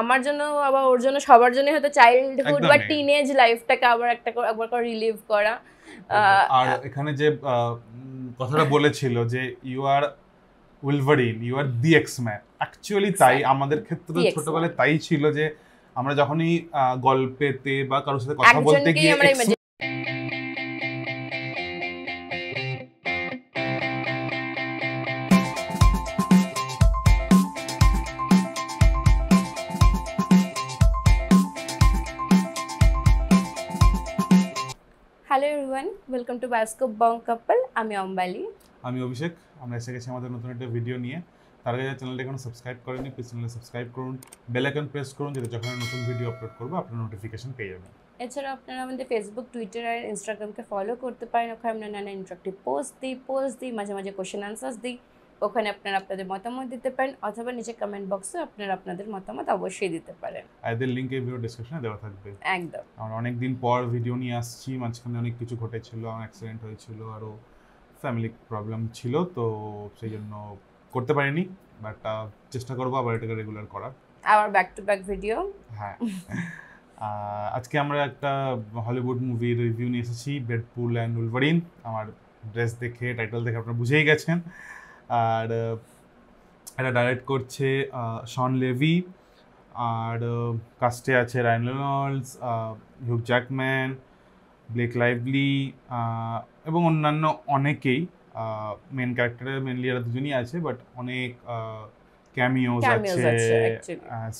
আমার জন্য আবার ওর জন্য সবার জন্য হয়তো চাইল্ডহুড বা টিনেজ লাইফটাকে আবার একবার রিলিভ করা। আর এখানে যে কথাটা বলেছিল যে you are Wolverine, you are the X-Men, actually তাই আমাদের ক্ষেত্রে ছোটবেলায় তাই ছিল যে আমরা যখনই গল্পেতে বা কারোর সাথে কথা বলতে গিয়ে Hello everyone, welcome to Bioscope Bong Couple. আমি Ombali. আমি অভিষেক। আমরা এসে গেছি আমাদের নতুন একটা ভিডিও নিয়ে। তার আগে যারা চ্যানেলটা এখনো সাবস্ক্রাইব করেননি প্লিজ চ্যানেলটা সাবস্ক্রাইব করুন, বেল আইকন প্রেস করুন যাতে যখন আমরা নতুন ভিডিও আপলোড করব আপনারা নোটিফিকেশন পেয়ে যাবেন। এছাড়া আপনারা আমাদের ফেসবুক, টুইটার আর ইনস্টাগ্রামকে ফলো করতে পারেন। ওখানে আমরা নানা ইন্টারেক্টিভ পোস্ট দিই, মাঝে মাঝে কোশ্চেন আনসারস দিই। ওখানে আপনারা আপনাদের মতামত দিতে পারেন অথবা নিচে কমেন্ট বক্সে আপনারা আপনাদের মতামত অবশ্যই দিতে পারেন। আইদার লিংক এই ভিডিও ডেসক্রিপশনে দেওয়া থাকবে। একদম। আমরা অনেক দিন পর ভিডিও নিয়ে আসছি, মাঝখানে অনেক কিছু ঘটেছিল, অ্যাক্সিডেন্ট হয়েছিল আর ফ্যামিলি প্রবলেম ছিল, তো সেই জন্য করতে পারিনি, বাট চেষ্টা করবো আবার এটাকে রেগুলার করার, আবার ব্যাক টু ব্যাক ভিডিও। হ্যাঁ, আজকে আমরা একটা হলিউড মুভি রিভিউ নিয়ে এসেছি, ডেডপুল অ্যান্ড উলভারিন। আমার ড্রেস দেখে টাইটেল দেখে আপনারা বুঝেই গেছেন। আর এটা ডাইরেক্ট করছে শন লেভি, আর কাস্টে আছে Ryan Reynolds, Hugh Jackman, Blake Lively এবং অন্যান্য অনেকেই। মেন ক্যারেক্টারে মেনলি এরা দুজনই আছে, বাট অনেক ক্যামিওস আছে,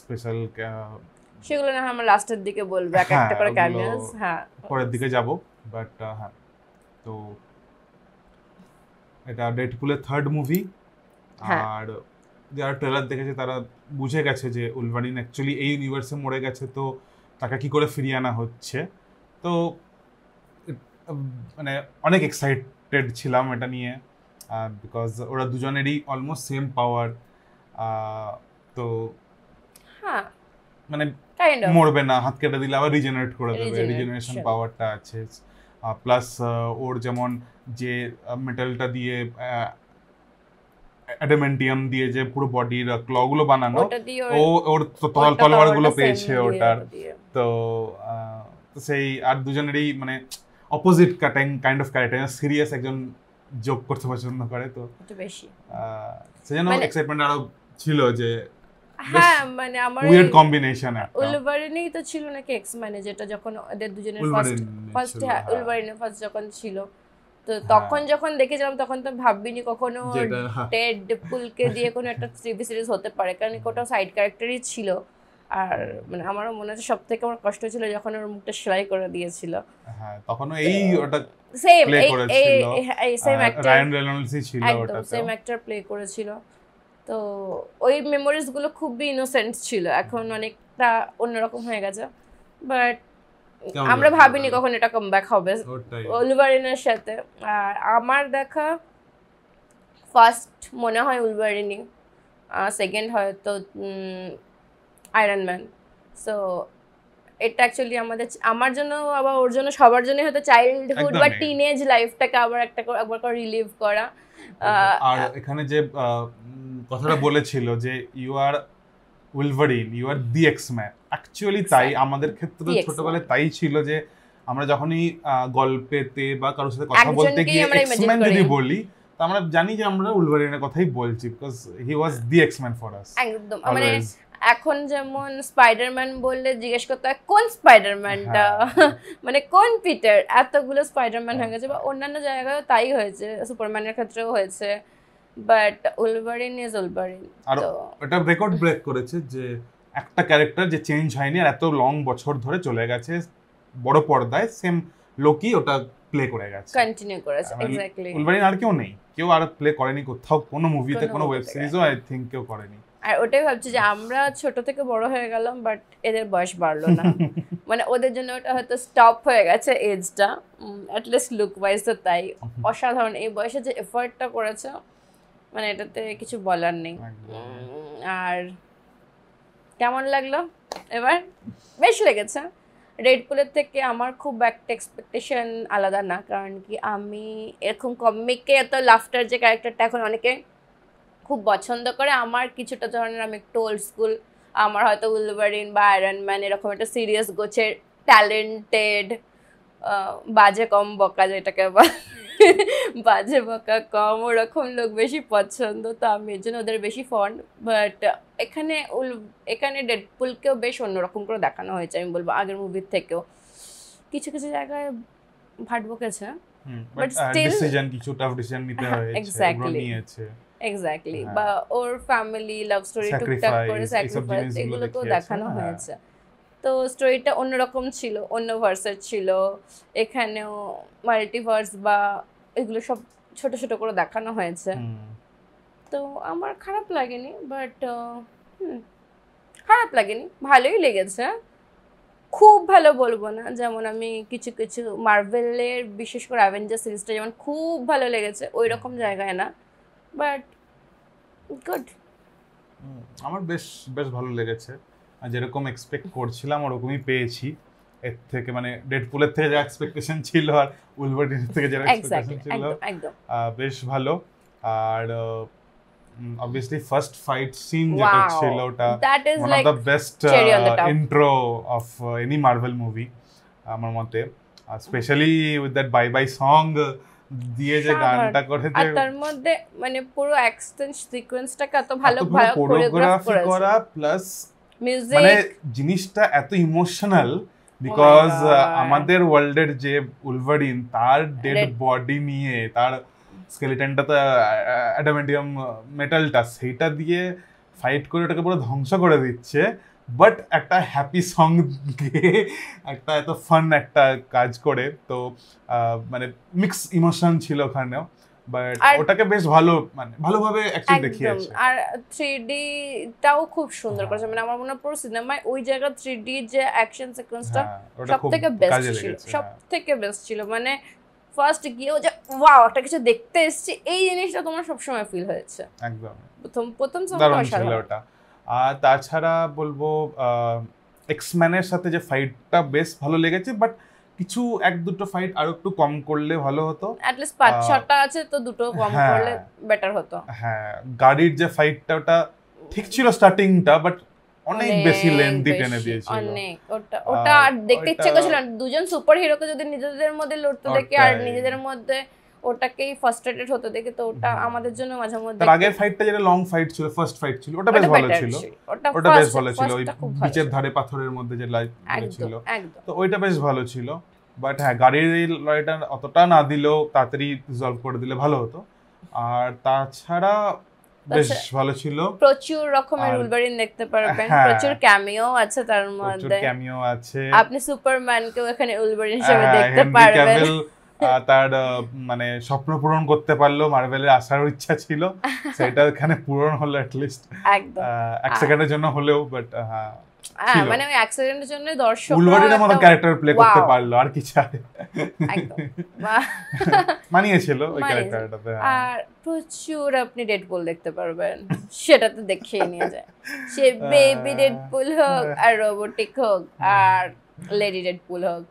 স্পেশাল সেগুলো না আমরা লাস্টের দিকে বলবো, এক একটা করে ক্যামিওস। হ্যাঁ, পরের দিকে যাব। বাট হ্যাঁ, তো এটা ডেডপুলের থার্ড মুভি। আর যারা ট্রেলার দেখেছে তারা বুঝে গেছে যে উলভারিন অ্যাকচুয়ালি এই ইউনিভার্সে মরে গেছে, তো তাকে কী করে ফিরিয়ে আনা হচ্ছে। তো মানে অনেক এক্সাইটেড ছিলাম এটা নিয়ে, বিকজ ওরা দুজনেরই অলমোস্ট সেম পাওয়ার, তো হ্যাঁ মানে মরবে না, হাত কেটে দিলে আবার রিজেনারেট করে দেবে, রিজেনারেশন পাওয়ারটা আছে। প্লাস ওর যেমন যে মেটালটা দিয়ে অ্যাডামান্টিয়াম দিয়ে যে পুরো বডির ক্লগুলো বানানো, ওর তলোয়ারগুলো পেয়েছে ওটার, তো সেই। আর দুজনেরই মানে opposite kind of character, serious একজন জোক করতে পছন্দ করে, তো একটু বেশি সেজন্য এক্সাইটমেন্ট আরো ছিল যে হ্যাঁ মানে আমার উইয়ার্ড কম্বিনেশন একটা উলভারিনই তো ছিল নাকি এক্সম্যানে, যেটা যখন ওদের দুজনের ফার্স্ট উলভারিনের ফার্স্ট যখন ছিল, তো তখন যখন দেখেছিলাম তখন তো ভাবিনি কখনো ডেডপুলকে দিয়ে কোনো একটা টিভি সিরিজ হতে পারে, কারণ কোটা সাইড ক্যারেক্টারই ছিল। আর মানে আমারও মনে হচ্ছে সব থেকে আমার কষ্ট ছিল যখন ওর মুখটা সেলাই করে দিয়েছিল। হ্যাঁ, তখনও এই ওটা প্লে করেছিল, সেম অ্যাক্টর রায়ান রেনল্ডসই ছিল ওটা, সেম অ্যাক্টর প্লে করেছিল, তো ওই মেমোরিজ গুলো খুবই ইনোসেন্ট ছিল। এখন অনেকটা অন্যরকম হয়ে গেছে, বাট আমরা ভাবিনি কখন এটা কামব্যাক হবে উলভারিনের সাথে। আর আমার দেখা ফার্স্ট মনে হয় উলভারিনই, সেকেন্ড হয়তো আয়রন ম্যান। সো এটা অ্যাকচুয়ালি আমাদের আমার জন্য আবার ওর জন্য সবার জন্য হয়তো চাইল্ডহুড বা টিনেজ লাইফটাকে আবার একবার করে রিলিভ করা। আর এখানে যে কথাটা বলেছিল যে you are Wolverine, you are the X-Men, actually তাই আমাদের ক্ষেত্রে ছোটবেলায় তাই ছিল যে আমরা যখনই গল্পেতে বা কারোর সাথে কথা বলতে গিয়ে এক্সম্যান যদি বলি তো আমরা জানি যে আমরা উলভারিনের কথাই বলছি, because he was the X-Man for us. একদম, মানে এখন যেমন স্পাইডারম্যান বললে জিজ্ঞেস করতে হয় কোন স্পাইডারম্যানটা, মানে কোন পিটার, এতগুলো স্পাইডারম্যান হয়ে গেছে। বা অন্যান্য জায়গায় তাই হয়েছে, সুপারম্যানের ক্ষেত্রেও হয়েছে, বাট উলভারিন ইজ উলভারিন। আর এটা রেকর্ড ব্রেক করেছে যে একটা ক্যারেক্টার যে চেঞ্জ হয়নি আর এত লং বছর ধরে চলে গেছে বড় পর্দায়, সেম লোকি ওটা প্লে করে গেছে, কন্টিনিউ করেছে। এক্স্যাক্টলি, উলভারিন আর কেউ নেই, কেউ আর প্লে করেনি কোথাও, কোনো মুভিতে, কোনো ওয়েব সিরিজও আই থিংক কেউ করেনি। আর ওটাই ভাবছি যে আমরা ছোট থেকে বড় হয়ে গেলাম, বাট এদের বয়স বাড়লো না, মানে ওদের জন্য ওটা হয়তো স্টপ হয়ে গেছে এজটা, অ্যাট লিস্ট লুক ওয়াইজ। তো তাই অসাধারণ এই বয়সে যে এফোর্টটা করেছে, মানে এটাতে কিছু বলার নেই। আর কেমন লাগলো এবার? বেশ লেগেছে। ডেডপুলের থেকে আমার খুব একটা এক্সপেকটেশন আলাদা না, কারণ কি আমি এরকম কমিকে এত লাফটার যে ক্যারেক্টারটা এখন অনেকে খুব পছন্দ করে, আমার কিছুটা ধরনের আমি একটু ওল্ড স্কুল আমার হয়তো উলভারিন বা আয়রন ম্যান এরকম একটা সিরিয়াস গোছের ট্যালেন্টেড বাজে কম বকা যেটাকে বাজে বকা কম ওরকম লোক বেশি পছন্দ, তো আমি এর জন্য ওদের বেশি ফন্ড। বাট এখানে এখানে ডেডপুলকেও বেশ অন্যরকম করে দেখানো হয়েছে, আমি বলবো আগের মুভির থেকেও কিছু কিছু জায়গায় ভাট বকেছে, বাট ডিসিশন কিছু টাফ ডিসিশন নিতে হয়েছে। এক্স্যাক্টলি এক্স্যাক্টলি, বা ওর ফ্যামিলি লাভ স্টোরি টুকটাক করে স্যাক্রিফাইস এগুলোকেও দেখানো হয়েছে, তো স্টোরিটা অন্যরকম ছিল, অন্য ভার্সের ছিল। এখানেও মাল্টিভার্স বা এগুলো সব ছোট ছোট করে দেখানো হয়েছে, তো আমার খারাপ লাগেনি। বাট খারাপ লাগেনি, ভালোই লেগেছে, খুব ভালো বলবো না। যেমন আমি কিছু কিছু মার্ভেলের বিশেষ করে অ্যাভেঞ্জার সিরিজটা যেমন খুব ভালো লেগেছে, ওই রকম জায়গায় না, বাট গুড। আমার বেশ বেশ ভালো লেগেছে, যেরকম এক্সপেক্ট করছিলাম ওরকমই পেয়েছি। এর থেকে মানে ডেডপুলের থেকে যা এক্সপেকটেশন ছিল আর উলভারিনের থেকে যা এক্সপেকটেশন ছিল বেশ ভালো। আর obviously first fight scene wow. Chilota, that is one like of the best intro of any Marvel movie amar mote, especially with that bye bye song diye je ganta korte the atar moddhe mane puro action sequence ta eto bhalo bhalo choreograph kora plus music mane jinish ta eto emotional because amader world er je Wolverine tar dead body niye tar স্কেলেটনটা তো অ্যাডামান্টিয়াম মেটালটা সেইটা দিয়ে fight করে ওটাকে পুরো ধ্বংস করে দিচ্ছে, but একটা হ্যাপি সং দিয়ে একটা এত ফান একটা কাজ করে, তো মানে মিক্স ইমোশন ছিল ওখানেও, বাট ওটাকে বেশ ভালো মানে ভালোভাবে অ্যাকচুয়ালি দেখিয়েছে। আর 3D টাও খুব সুন্দর করেছে, মানে আমার মনে হয় পুরো সিনেমায় ওই জায়গা 3D যে অ্যাকশন সিকোয়েন্সটা সবথেকে বেস্ট ছিল, সবথেকে বেস্ট ছিল। মানে ফার্স্ট গিয়েও যে ওয়াও একটা কিছু দেখতে এসছি এই জিনিসটা তোমার সবসময় ফিল হয়েছে একদম প্রথম প্রথম সময়টা। আর তাছাড়া বলবো এক্সম্যানের সাথে যে ফাইটটা বেশ ভালো লেগেছে, বাট কিছু এক দুটো ফাইট আরো একটু কম করলে ভালো হতো, অ্যাট লিস্ট 5-6টা আছে তো দুটো কম করলে বেটার হতো। হ্যাঁ গাড়ির যে ফাইটটা ওটা ঠিক ছিল স্টার্টিংটা, বাট অনেক বেশি লেন্দি টেনে দিয়েছিল, অনেক ওটা ওটা দেখতে ইচ্ছে করছিল। দুজন সুপারহিরোকে যদি নিজেদের মধ্যে লড়তে দেখে আর নিজেদের মধ্যে ওটাকেই ফ্রাস্ট্রেটেড হতে দেখে, তো ওটা আমাদের জন্য মাঝে মধ্যে আগের ফাইটটা যেটা লং ফাইট ছিল ফার্স্ট ফাইট ছিল ওটা বেশ ভালো ছিল, ওটা বেশ ভালো ছিল, ওই বিচের ধারে পাথরের মধ্যে যে লাইট ছিল তো ওইটা বেশ ভালো ছিল। বাট হ্যাঁ গাড়ির লড়াইটা অতটা না দিলেও তাড়াতাড়ি রিজলভ করে দিলে ভালো হতো। আর তাছাড়া বেশ ভালো ছিল, প্রচুর রকমের উলভারিন দেখতে পারবেন, প্রচুর ক্যামিও আছে তার মধ্যে, ক্যামিও আছে, আপনি সুপারম্যানকেও এখানে উলভারিন হিসেবে দেখতে পারবেন। তার মানে স্বপ্ন পূরণ করতে পারলো, মার্ভেলের আসার ইচ্ছা ছিল সেটা এখানে পূরণ হলো, অ্যাট লিস্ট একদম এক সেকেন্ডের জন্য হলেও, বাট মানে ওই অ্যাক্সিডেন্টের জন্য দর্শক উলভারিনের মতো ক্যারেক্টার প্লে করতে পারলো, আর কিছু একদম মানিয়েছিল ওই ক্যারেক্টারটাতে। আর প্রচুর আপনি ডেডপুল দেখতে পারবেন, সেটা তো দেখেই নিয়ে যায়, সে বেবি ডেডপুল হোক আর রোবোটিক হোক আর লেডি ডেডপুল হোক,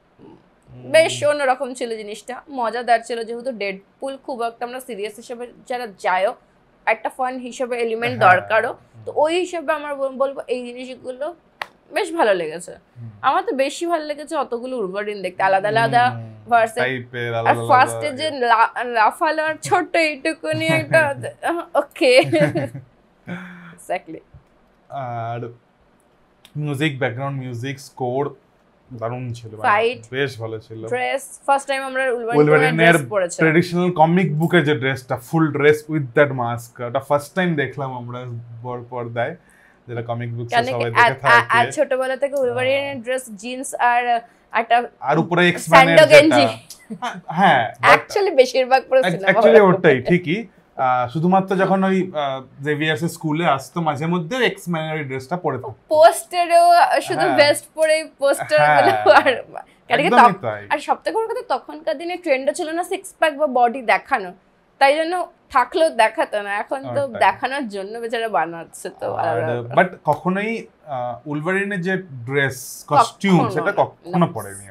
বেশ অন্যরকম ছিল জিনিসটা, মজাদার ছিল। যেহেতু ডেডপুল খুব একটা আমরা সিরিয়াস হিসেবে যারা যায়ও একটা ফান হিসেবে এলিমেন্ট দরকারও, তো ওই হিসেবে আমার বলবো এই জিনিসগুলো বেশ ভালো লেগেছে। আমার তো বেশি ভালো লেগেছে অতগুলো উলভারিন দেখতে, আলাদা আলাদা ভার্স আর ফার্স্টে যে লাফালো আর ছোট এইটুকুনি একটা ওকে এক্স্যাক্টলি। আর মিউজিক ব্যাকগ্রাউন্ড মিউজিক স্কোর দারুণ ছিল, বেশ ভালো ছিল। ড্রেস ফার্স্ট টাইম আমরা উলভারিনের ট্র্যাডিশনাল কমিক বুকে যে ড্রেসটা full dress with that mask, ওটা ফার্স্ট টাইম দেখলাম আমরা বড় পর্দায়, যেটা কমিক বুক সবাই দেখে থাকে। আর ছোটবেলা থেকে উলভারিনের ড্রেস জিন্স আর একটা আর উপরে এক্সম্যানের গেঞ্জি, হ্যাঁ অ্যাকচুয়ালি বেশিরভাগ পুরো সিনেমা অ্যাকচুয়ালি ওটাই ঠিকই, শুধুমাত্র যখন ওই জেভিয়ারস স্কুলে আসতো মাঝে মধ্যে এক্সম্যানের ড্রেসটা পরে থাকতো, পোস্টারেও শুধু ভেস্ট পরে পোস্টার গুলো। আর সবথেকে বড় কথা তখনকার দিনে ট্রেন্ড ছিল না সিক্স প্যাক বা বডি দেখানো, তাই জন্য থাকলেও দেখাতো না, এখন তো দেখানোর জন্য বেচারা বানাচ্ছে তো। বাট কখনোই উলভারিনের যে ড্রেস কস্টিউম সেটা কখনো পরেনি,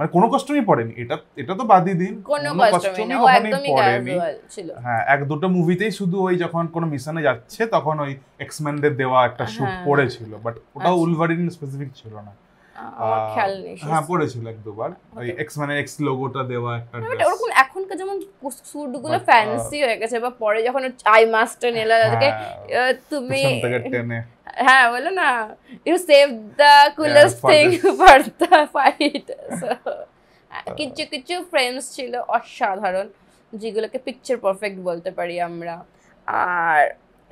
মানে কোনো কস্টিউমই পড়েনি, এটা এটা তো বাদই দিন, কোনো কস্টিউমই একদমই ক্যাজুয়াল ছিল। হ্যাঁ, এক দুটো মুভিতেই শুধু ওই যখন কোনো মিশনে যাচ্ছে তখন ওই এক্সমেন দের দেওয়া একটা শুট পড়েছিল, বাট ওটা উলভারিন স্পেসিফিক ছিল না। হ্যাঁ, পড়েছিল এক দুবার ওই এক্সমেনের এক্স লোগোটা দেওয়া একটা, বাট ওরকম এখনকার যেমন শুটগুলো ফ্যান্সি হয়ে গেছে, বা পরে যখন আই মাস্টার নেলা যাকে তুমি হ্যাঁ বলো না, you save the coolest thing for the fight. কিছু কিছু ফ্রেমস ছিল অসাধারণ, যেগুলোকে পিকচার পারফেক্ট বলতে পারি আমরা। আর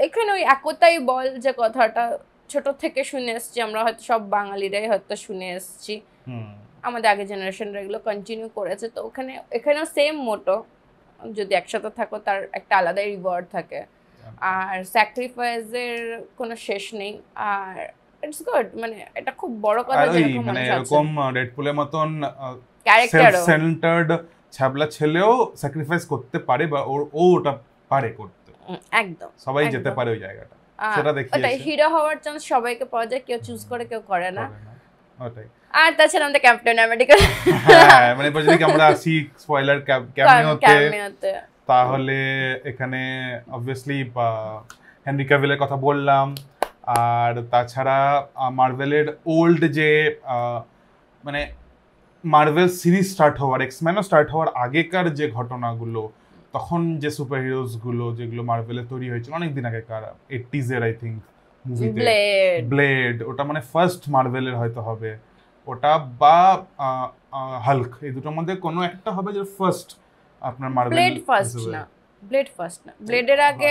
এখানে ওই একতাই বল যে কথাটা ছোট থেকে শুনে এসছি আমরা, হয়তো সব বাঙালিরাই হয়তো শুনে এসছি, আমাদের আগের জেনারেশনরা এগুলো কন্টিনিউ করেছে। তো ওখানে এখানেও সেম মোটো, যদি একসাথে থাকো তার একটা আলাদাই রিওয়ার্ড থাকে, আর স্যাক্রিফাইসের কোনো শেষ নেই। আর ইটস গুড, মানে এটা খুব বড় কথা যে মানে এরকম ডেডপুলের মতন ক্যারেক্টার সেন্টারড ছাবলা ছেলেও স্যাক্রিফাইস করতে পারে, বা ও ওটা পারে করতে, একদম সবাই যেতে পারে ওই জায়গাটা, সেটা দেখিয়েছে। ওটা হিরো হওয়ার চান্স সবাইকে পাওয়া যায়, কেউ চুজ করে কেউ করে না, ওটাই। আর তাছাড়া আমাদের ক্যাপ্টেন আমেরিকা, হ্যাঁ মানে বলতে কি আমরা সি স্পয়লার ক্যামিওতে, তাহলে এখানে অবভিয়াসলি হেনরি ক্যাভিলের কথা বললাম। আর তাছাড়া মার্ভেলের ওল্ড যে মানে মার্ভেল সিরিজ স্টার্ট হওয়ার, এক্সম্যানও স্টার্ট হওয়ার আগেকার যে ঘটনাগুলো, তখন যে সুপার হিরোজগুলো যেগুলো মার্ভেলে তৈরি হয়েছিল অনেকদিন আগেকার 80s আই থিঙ্ক মুভিতে, ব্লেড ওটা মানে ফার্স্ট মার্ভেলের হয়তো হবে ওটা, বা হাল্ক, এই দুটোর মধ্যে কোনো একটা হবে যে ফার্স্ট। আপনার ব্লেড ফার্স্ট না, ব্লেড ফার্স্ট না, ব্লেডের আগে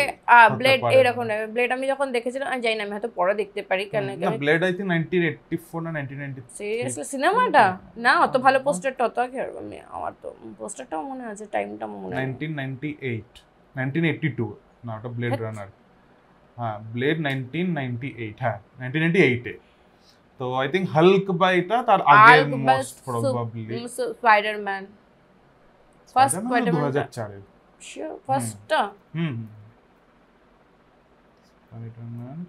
ব্লেড এরকম না, ব্লেড আমি যখন দেখেছিলাম আমি জানি না, আমি হয়তো পরে দেখতে পারি, কারণ ব্লেড আই থিং 1984 না 1990 সিরিয়াসলি সিনেমাটা না অত ভালো, পোস্টারটা অত আগে আমি আমার তো পোস্টারটাও মনে আছে, টাইমটা মনে নেই, 1998 1982 না ওটা ব্লেড রানার। হ্যাঁ ব্লেড 1998, হ্যাঁ 1998 এ। তো আই থিং হাল্ক বা এটা তার আগে most probably, Spiderman first quarter 2004 এ শিওর ফার্স্টটা। স্পাইডারম্যান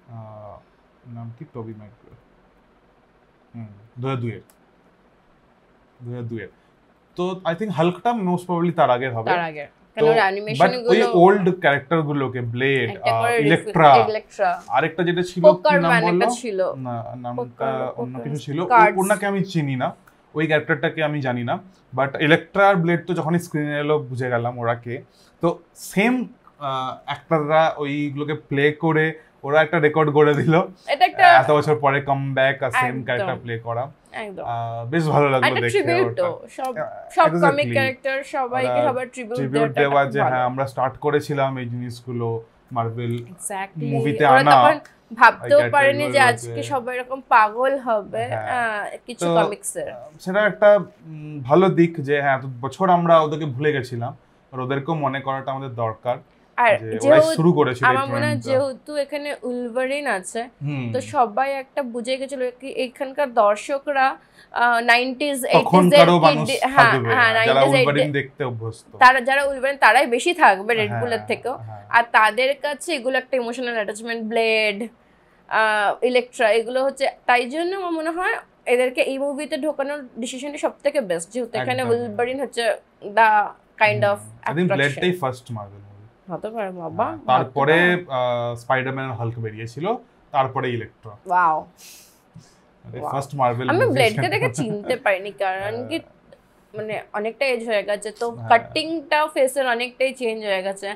নাম কি, টবি ম্যাগওয়্যার, 2002 এর। তো আই থিং হাল্কটা মোস্ট প্রবাবলি তার আগে হবে, তার আগে, কারণ অ্যানিমেশন গুলো ওই ওল্ড ক্যারেক্টার গুলোকে, ব্লেড, ইলেকট্রা, আরেকটা যেটা ছিল কি নাম বললো, না নামটা অন্য কিছু ছিল, ওনাকে আমি চিনি না, ওই ক্যারেক্টারটাকে আমি জানি না, বাট ইলেকট্রা আর ব্লেড তো যখনই স্ক্রিনে এলো বুঝে গেলাম ওরাকে। তো সেম অ্যাক্টররা ওইগুলোকে প্লে করে ওরা একটা রেকর্ড করে দিল, এত বছর পরে কাম ব্যাক আর সেম ক্যারেক্টার প্লে করা, বেশ ভালো লাগলো দেখে। সব কমিক ক্যারেক্টার সবাইকে সবার ট্রিবিউট দেওয়া, যে হ্যাঁ আমরা স্টার্ট করেছিলাম এই জিনিসগুলো মার্ভেল মুভিতে আনা, ভাবতেও পারেনি যে আজকে সবাই এরকম পাগল হবে কিছু কমিক্সের। সেটা একটা ভালো দিক যে হ্যাঁ এত বছর আমরা ওদেরকে ভুলে গেছিলাম, আর ওদেরকেও মনে করাটা আমাদের দরকার। আর যেহেতু এখানে উলভারিন আছে, তো সবাই একটা বুঝে গেছিল কি এখানকার দর্শকরা 90s 80s দেখতে অভ্যস্ত, তারা যারা উলভারিন তারাই বেশি থাকবে রেডপুলের থেকেও, আর তাদের কাছে এগুলো একটা ইমোশনাল অ্যাটাচমেন্ট, ব্লেড, ইলেকট্রা, এগুলো হচ্ছে, তাই জন্য আমার মনে হয় এদেরকে এই মুভিতে ঢোকানোর ডিসিশনটা সব থেকে বেস্ট, যেহেতু এখানে উলভারিন হচ্ছে দা কাইন্ড অফ ব্লেডটাই ফার্স্ট মার্ভেল। তারপরে স্পাইডারম্যান আর হাল্ক বেরিয়েছিল, তারপরে ইলেকট্রা। Wow, first Marvel. আমি ব্লেডকে দেখে চিনতে পারিনি, কারণ কি মানে অনেকটা এজ হয়ে গেছে, তো কাটিংটাও ফেসের অনেকটাই চেঞ্জ হয়ে গেছে,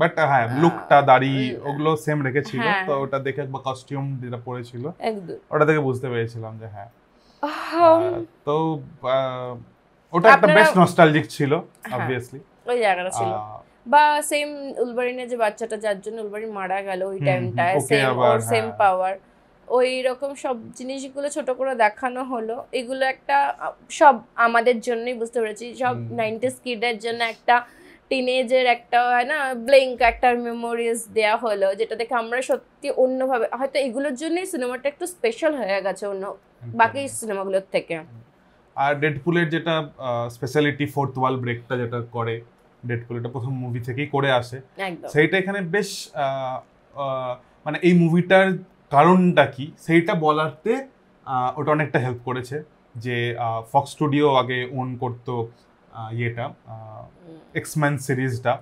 বাট হ্যাঁ লুকটা, দাড়ি ওগুলো সেম রেখেছিল। তো ওটা দেখে বা কস্টিউম যেটা পরেছিল ওটা দেখে বুঝতে পেরেছিলাম যে হ্যাঁ, তো ওটা একটা বেস্ট নস্টালজিক ছিল অবভিয়াসলি ওই জায়গাটা ছিল। বা সেম উলভারিনের যে বাচ্চাটা যার জন্য উলভারিন মারা গেল ওই টাইমটায়, সেম ওর সেম পাওয়ার, ওই রকম সব জিনিসগুলো ছোট করে দেখানো হলো। এগুলো একটা সব আমাদের জন্যই বুঝতে পেরেছি, সব 90s কিডের জন্য একটা টিনেজের একটা হয় না ব্লিঙ্ক একটা মেমোরিজ দেওয়া হলো, যেটা দেখে আমরা সত্যি অন্যভাবে, হয়তো এগুলোর জন্যই সিনেমাটা একটু স্পেশাল হয়ে গেছে অন্য বাকি সিনেমাগুলোর থেকে। আর ডেডপুলের যেটা স্পেশালিটি ফোর্থ ওয়াল ব্রেকটা যেটা করে ডেডপুল, এটা প্রথম মুভি থেকেই করে আসে, সেইটা এখানে বেশ মানে এই মুভিটার কারণটা কি সেইটা বলাতে ওটা অনেকটা হেল্প করেছে, যে ফক্স স্টুডিও আগে ওন করতো ইয়েটা এক্সম্যান সিরিজটা,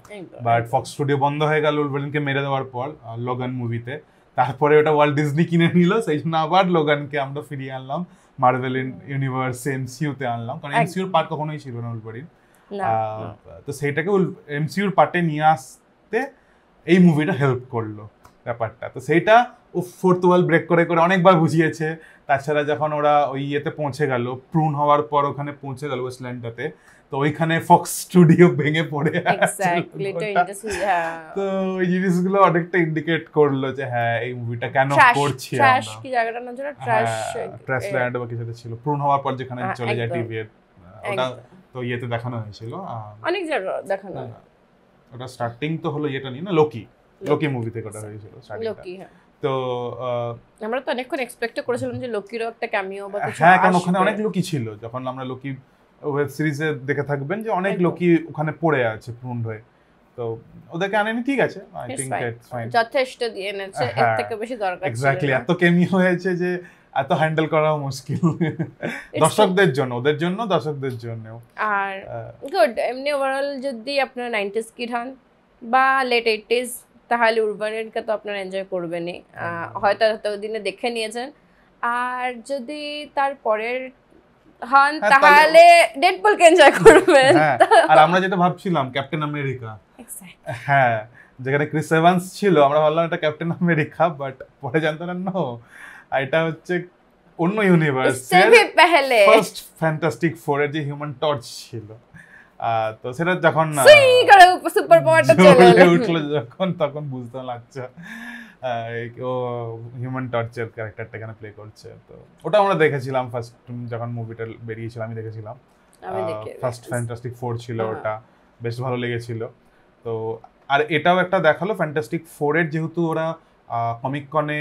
বাট ফক্স স্টুডিও বন্ধ হয়ে গেল উলভারিনকে মেরে দেওয়ার পর লোগান মুভিতে। তারপরে ওটা ওয়াল্ট ডিজনি কিনে নিল, সেই জন্য আবার লোগানকে আমরা ফিরিয়ে আনলাম মার্ভেল ইউনিভার্স এমসিইউতে আনলাম, কারণ এমসিইউর পার্ট কখনোই ছিল না উলভারিন। তো সেইটাকে এমসিইউর পার্টে নিয়ে আসতে এই মুভিটা হেল্প করলো ব্যাপারটা। তো সেইটা ও ফোর্থ ওয়াল ব্রেক করে করে অনেকবার বুঝিয়েছে। তাছাড়া যখন ওরা ওই ইয়েতে পৌঁছে গেল, প্রুন হওয়ার পর ওখানে পৌঁছে গেল ওয়েস্টল্যান্ডটাতে, তো ওইখানে ফক্স স্টুডিও ভেঙে পড়ে, তো ওই জিনিসগুলো অনেকটা ইন্ডিকেট করলো যে হ্যাঁ এই মুভিটা কেন করছে। ট্র্যাশল্যান্ড বা কিছু ছিল প্রুন হওয়ার পর যেখানে চলে যায় টিভি, ওটা তো ইয়েতে দেখানো হয়েছিল অনেক জায়গা দেখানো। ওটা স্টার্টিং তো হলো ইয়েটা নিয়ে না, লোকি, লোকি মুভি থেকে ওটা হয়েছিল স্টার্টিংটা। তো আমরা তো অনেকক্ষণ এক্সপেক্ট করেছিলাম যে লোকিরও একটা ক্যামিও বা কিছু, হ্যাঁ কারণ ওখানে অনেক লোকি ছিল। যখন আমরা লোকি ওয়েব সিরিজে দেখে থাকবেন যে অনেক লোকি ওখানে পড়ে আছে প্রুনড হয়ে, তো ওদেরকে আনেনি, ঠিক আছে আই থিংক দ্যাটস ফাইন, যথেষ্ট দিয়ে এনেছে, এর থেকে বেশি দরকার ছিল। এক্স্যাক্টলি, এত ক্যামিও হয়েছে যে এত হ্যান্ডেল করা মুশকিল দর্শকদের জন্য, ওদের জন্য দর্শকদের জন্য। আর গুড, এমনি ওভারঅল যদি আপনারা 90s কিড হন বা লেট 80s তাহলে উলভারিনকে তো আপনারা এনজয় করবেনই, হয়তো এতদিনে দেখে নিয়েছেন। আর যদি তারপরের হন তাহলে ডেডপুলকে এনজয় করবেন। আর আমরা যেটা ভাবছিলাম ক্যাপ্টেন আমেরিকা, হ্যাঁ যেখানে ক্রিস এভান্স ছিল, আমরা ভাবলাম এটা ক্যাপ্টেন আমেরিকা, বাট পরে জানতাম না এটা হচ্ছে অন্য ইউনিভার্সের ফার্স্ট ফ্যান্টাস্টিক ফোর এর যে হিউম্যান টর্চ ছিল। তো সেটা যখন সুপার পাওয়ারটা চলে উঠলো যখন, তখন বুঝতে লাগছে ও হিউম্যান টর্চের ক্যারেক্টারটা এখানে প্লে করছে। তো ওটা আমরা দেখেছিলাম ফার্স্ট যখন মুভিটা বেরিয়েছিল, আমি দেখেছিলাম, ফার্স্ট ফ্যান্টাস্টিক ফোর ছিল ওটা, বেশ ভালো লেগেছিল। তো আর এটাও একটা দেখালো ফ্যান্টাস্টিক ফোর এর, যেহেতু ওরা কমিক কনে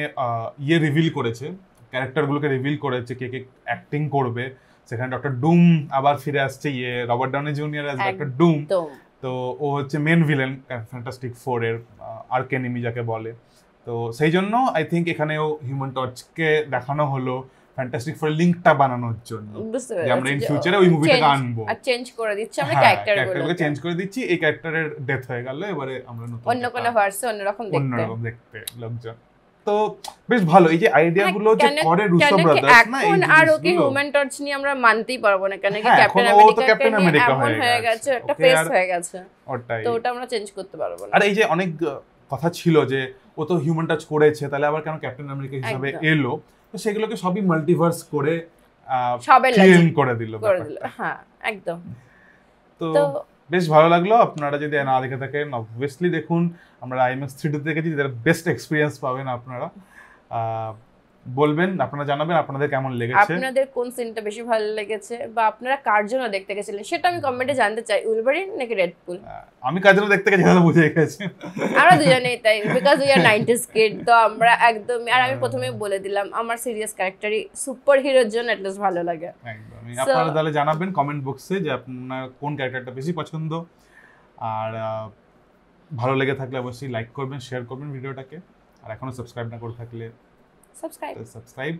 ইয়ে রিভিল করেছে, ক্যারেক্টারগুলোকে রিভিল করেছে, কে কে অ্যাক্টিং করবে। সেখানে ডক্টর ডুম আবার ফিরে আসছে, ইয়ে Robert Downey Junior as Doctor Doom, তো ও হচ্ছে মেন ভিলেন ফ্যান্টাস্টিক ফোর এর, আর্কেনিমি যাকে বলে। তো সেই জন্য আই থিঙ্ক এখানেও হিউম্যান টর্চকে দেখানো হলো ফ্যান্টাস্টিক ফোর লিংকটা বানানোর জন্য, যে আমরা ইন ফিউচারে ওই মুভিটাকে আনবো, চেঞ্জ করে দিচ্ছি, আমরা ক্যারেক্টারগুলোকে চেঞ্জ করে দিচ্ছি, এই ক্যারেক্টারের ডেথ হয়ে গেল, এবারে আমরা নতুন অন্য কোন ভার্সে অন্য রকম দেখতে লোকজন। তো বেশ ভালো এই যে আইডিয়া গুলো যে করে রুসো ব্রাদার্স না, এখন আর ওকে হিউম্যান টর্চ নিয়ে আমরা মানতেই পারবো না, কারণ কি ক্যাপ্টেন আমেরিকা হয়ে গেছে, একটা ফেস হয়ে গেছে, তো ওটা আমরা চেঞ্জ করতে পারবো না। আর এই যে অনেক কথা ছিল যে ও তো হিউম্যান টর্চ করেছে, তাহলে আবার কেন ক্যাপ্টেন আমেরিকা হিসেবে এলো, তো সেগুলোকে সবই মাল্টিভার্স করে ক্লিন করে দিল। হ্যাঁ একদম, তো বেশ ভালো লাগলো। আপনারা যদি না দেখে থাকেন অবভিয়াসলি দেখুন, আমরা IMAX 3D দেখেছি, যেটা বেস্ট এক্সপেরিয়েন্স পাবেন আপনারা। বলবেন, আপনারা জানাবেন আপনাদের কেমন লেগেছে, আপনাদের কোন সিনটা বেশি ভালো লেগেছে, বা আপনারা কার জন্য দেখতে গেছিলেন সেটা আমি কমেন্টে জানতে চাই, উলভারিন নাকি ডেডপুল। আমি কার জন্য দেখতে গেছিলাম বুঝে গেছি, আমরা দুজনেই তাই, because we R 90s kid. তো আমরা একদম, আর আমি প্রথমেই বলে দিলাম আমার সিরিয়াস ক্যারেক্টারই সুপারহিরোর জন্য এট লিস্ট ভালো লাগে একদম। আপনারা তাহলে জানাবেন কমেন্ট বক্সে যে আপনার কোন ক্যারেক্টারটা বেশি পছন্দ, আর ভালো লেগে থাকলে অবশ্যই লাইক করবেন, শেয়ার করবেন ভিডিওটাকে, আর এখনো সাবস্ক্রাইব না করে থাকলে সাবস্ক্রাইব।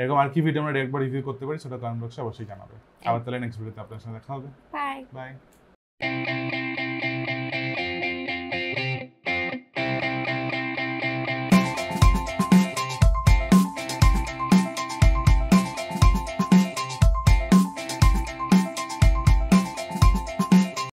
এরকম আর কি ভিডিও আমরা একবার রিভিউ করতে পারি সেটা কমেন্ট বক্সে অবশ্যই জানাবেন। আবার তাহলে নেক্সট ভিডিওতে আপনাদের সাথে দেখা হবে। Bye by.